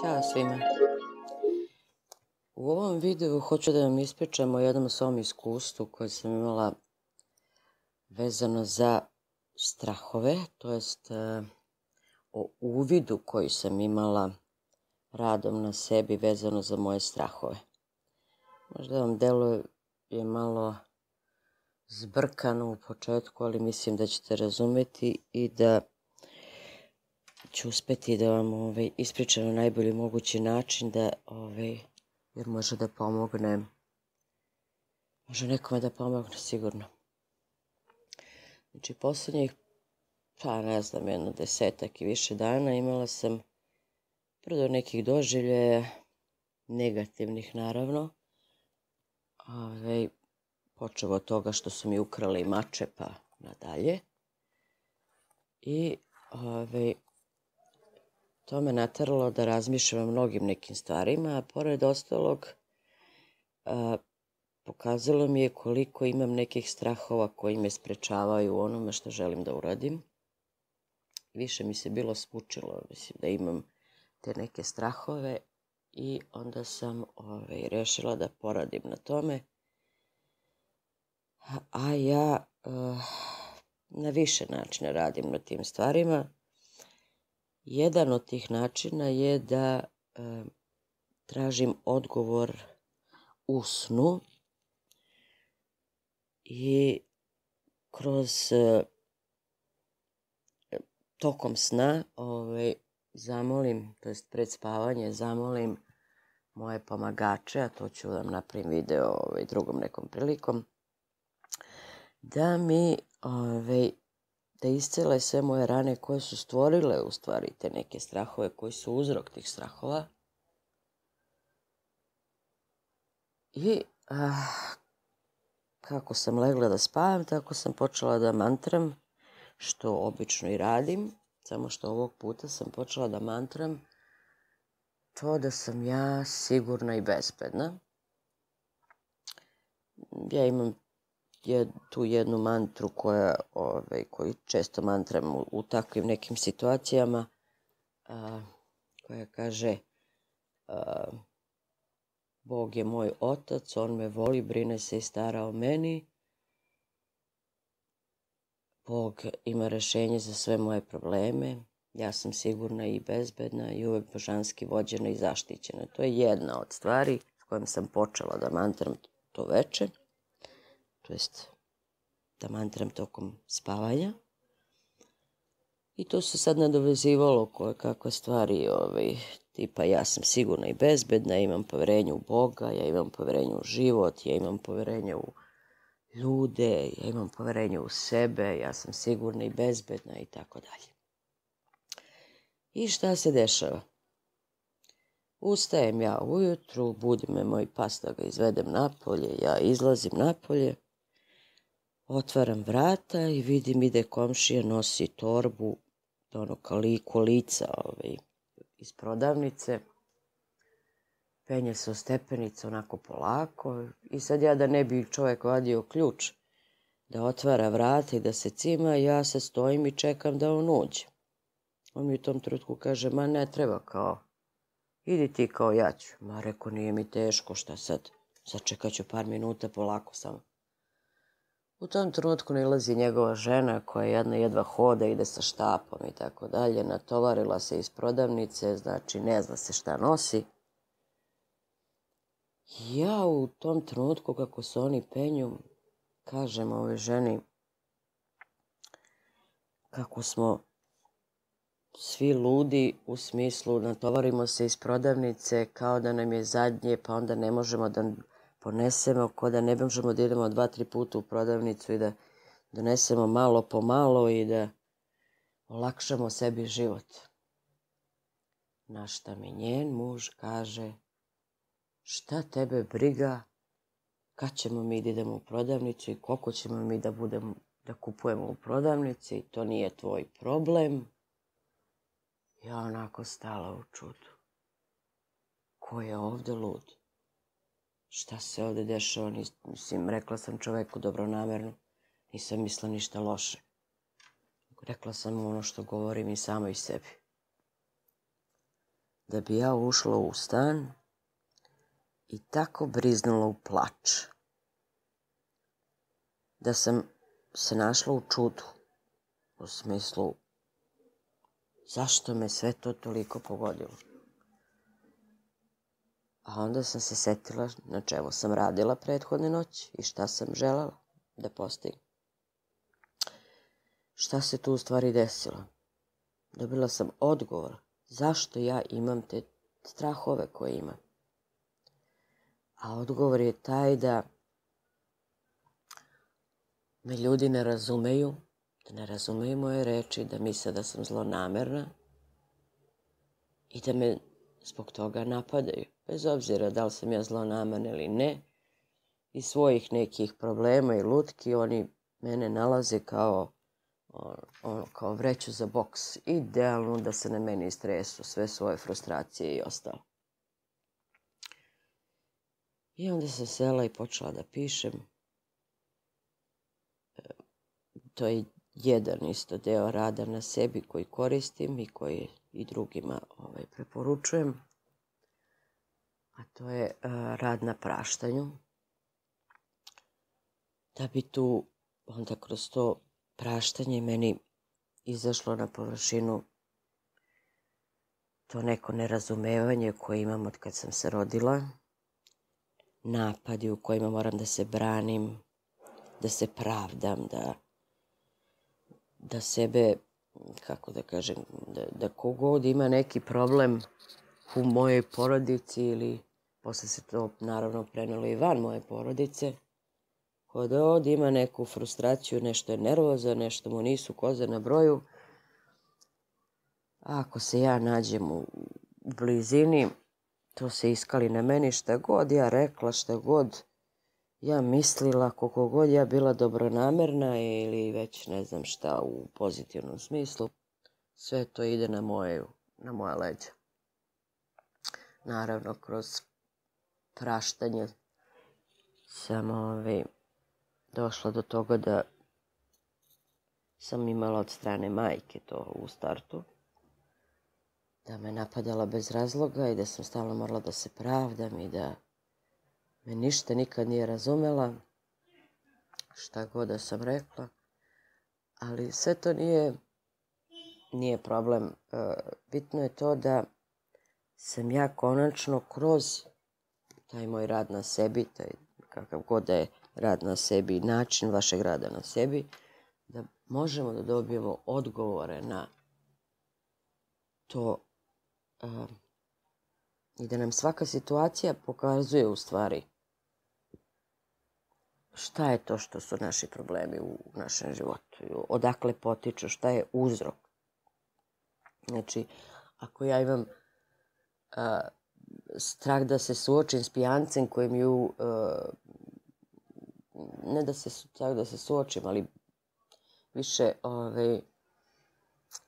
Ćao svima. U ovom videu hoću da vam ispričam o jednom svom iskustvu koje sam imala vezano za strahove, to jest o uvidu koji sam imala radom na sebi vezano za moje strahove. Možda vam deluje je malo zbrkano u početku, ali mislim da ćete razumeti i da ću uspeti da vam ispričam na najbolji mogući način, da, jer može da pomogne, može nekome da pomogne sigurno. Znači, posljednjih, jedno 10-ak i više dana imala sam prvo nekih doživljaja, negativnih naravno, počeo od toga što su mi ukrali mače pa nadalje. I to me nateralo da razmišljam o mnogim nekim stvarima, a pored ostalog pokazalo mi je koliko imam nekih strahova koji me sprečavaju u onome što želim da uradim. Više mi se bilo smučilo, mislim, da imam te neke strahove i onda sam rešila da poradim na tome. A ja na više načina radim na tim stvarima. Jedan od tih načina je da tražim odgovor u snu i kroz tokom sna zamolim, to jest pred spavanje zamolim moje pomagače, a to ću vam napravim video drugom nekom prilikom, da mi da iscele sve moje rane koje su stvorile u stvari te neke strahove, koji su uzrok tih strahova. I kako sam legla da spavam, tako sam počela da mantram, što obično i radim, samo što ovog puta sam počela da mantram to da sam ja sigurna i bezbedna. Ja imam tu jednu mantru koju često mantram u takvim nekim situacijama, koja kaže: Bog je moj otac, on me voli, brine se i stara o meni. Bog ima rešenje za sve moje probleme. Ja sam sigurna i bezbedna i uvek božanski vođena i zaštićena. To je jedna od stvari s kojom sam počela da mantram to veče, to jest da mantram tokom spavanja. I to se sad nadovezivalo koje kakve stvari, tipa ja sam sigurna i bezbedna, imam poverenje u Boga, ja imam poverenje u život, ja imam poverenje u ljude, ja imam poverenje u sebe, ja sam sigurna i bezbedna i tako dalje. I šta se dešava? Ustajem ja ujutru, budi me moj pas da ga izvedem napolje, ja izlazim napolje, otvaram vrata i vidim ide komšija, nosi torbu, ono kolica iz prodavnice, penje se u stepenicu onako polako. I sad ja, da ne bi čovjek vadio ključ da otvara vrata i da se cima, ja se stojim i čekam da on uđe. On mi u tom trenutku kaže: ma ne treba, kao, idi ti, kao, ja ću. Ma, reko, nije mi teško, šta sad? Sačekat ću par minuta, polako samo. U tom trenutku nalazi njegova žena koja jedva hoda, ide sa štapom i tako dalje, natovarila se iz prodavnice, znači ne zna se šta nosi. Ja u tom trenutku, kako se oni penju, kažem ovoj ženi kako smo svi ludi, u smislu natovarimo se iz prodavnice kao da nam je zadnje, pa onda ne možemo da ponesemo, kao da ne možemo da idemo 2-3 puta u prodavnicu i da donesemo malo po malo i da olakšamo sebi život. Na šta mi njen muž kaže: šta tebe briga kad ćemo mi da idemo u prodavnicu i koliko ćemo mi da kupujemo u prodavnici, to nije tvoj problem. Ja onako stala u čudu. Ko je ovde lud? Šta se ovde dešava? Mislim, rekla sam čoveku dobronamerno, nisam mislila ništa loše. Rekla sam ono što govorim i sama i sebi. da bi ja ušla u stan i tako briznula u plač da sam se našla u čudu, u smislu zašto me sve to toliko pogodilo. A onda sam se setila na čemu sam radila prethodne noći i šta sam želela da postignem. Šta se tu u stvari desilo? Dobila sam odgovor zašto ja imam te strahove koje imam. A odgovor je taj da me ljudi ne razumeju, da ne razumeju moje reči, da misle da sam zlonamerna i da me zbog toga napadaju. Bez obzira da li sam ja zlonamerna ili ne, iz svojih nekih problema i lutki oni mene nalaze kao vreću za boks. Idealno da se na meni istresu sve svoje frustracije i ostalo. I onda sam sela i počela da pišem. To je jedan isto deo rada na sebi koji koristim i koji i drugima preporučujem. A to je rad na praštanju. Da bi tu onda kroz to praštanje meni izašlo na površinu to neko nerazumevanje koje imam od kad sam se rodila, napadi u kojima moram da se branim, da se pravdam, da sebe, kako da kažem, da kogod ima neki problem u mojoj porodici ili posle se to naravno prenelo i van moje porodice, kod od ima neku frustraciju, nešto je nervoza, nešto mu nisu koze na broju. A ako se ja nađem u blizini, to se iskali na meni, šta god ja rekla, šta god ja mislila, koliko god ja bila dobronamerna ili već ne znam šta u pozitivnom smislu, sve to ide na moje leđa. Naravno, kroz praštanje sam došla do toga da sam imala od strane majke to u startu, da me napadala bez razloga i da sam stalno morala da se pravdam i da me ništa nikad nije razumela, šta god da sam rekla, ali sve to nije problem. Bitno je to da sam ja konačno kroz taj moj rad na sebi, taj kakav god da je rad na sebi, način vašeg rada na sebi, da možemo da dobijemo odgovore na to i da nam svaka situacija pokazuje u stvari šta je to što su naši problemi u našem životu, odakle potiču, šta je uzrok. Znači, ako ja imam strah da se suočim s pijancem koji mi ne da se strah da se suočim, ali više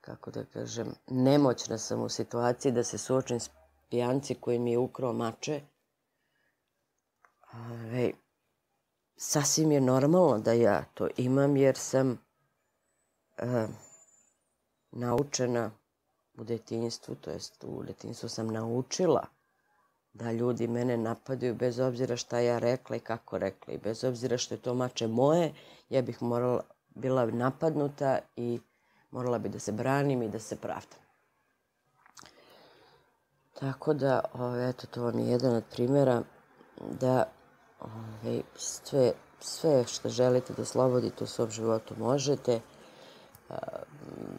kako da kažem, nemoćna sam u situaciji da se suočim s pijanci koji mi je ukrao mače. Sasvim je normalno da ja to imam, jer sam naučena u detinjstvu, to jest u detinjstvu sam naučila da ljudi mene napadaju bez obzira šta ja rekla i kako rekla. I bez obzira što je to mače moje, ja bih morala bila napadnuta i morala bi da se branim i da se pravdam. Tako da, eto, to vam je jedan od primjera da sve što želite da slobodite u svom životu možete.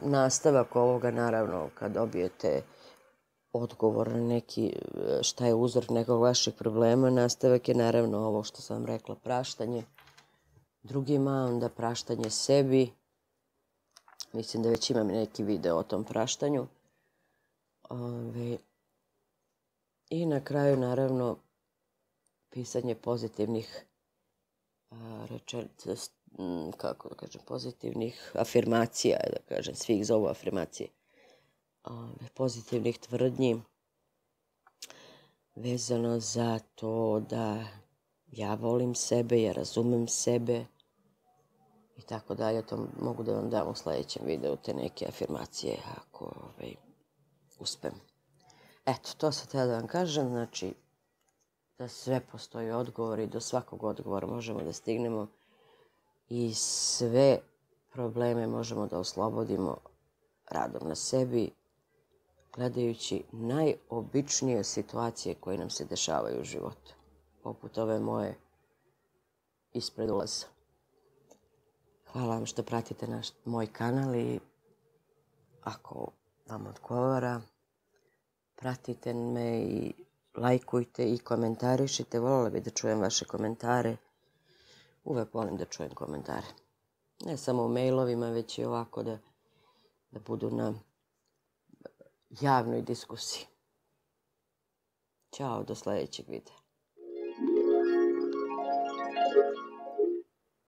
Nastavak ovoga, naravno, kad dobijete odgovor na neki šta je uzrok nekog vaših problema, nastavak je naravno ovo što sam vam rekla, praštanje drugima, onda praštanje sebi. Mislim da već imam neki video o tom praštanju. I na kraju, naravno, pisanje pozitivnih rečenica, kako da kažem, pozitivnih afirmacija, da kažem, svih zovu afirmacije, pozitivnih tvrdnji vezano za to da ja volim sebe, ja razumem sebe i tako dalje. To mogu da vam dam u sledećem videu, te neke afirmacije, ako uspem. Eto, to sam htjela da vam kažem, znači da sve postoji odgovor i do svakog odgovora možemo da stignemo i sve probleme možemo da oslobodimo radom na sebi, gledajući najobičnije situacije koje nam se dešavaju u životu, poput ove moje ispred ulaza. Hvala vam što pratite moj kanal i ako vam odgovara, pratite me i lajkujte i komentarišite. Volela bih da čujem vaše komentare. Uvek volim da čujem komentare. Ne samo u mailovima, već i ovako da budu na javnoj diskusiji. Ćao, do sledećeg videa.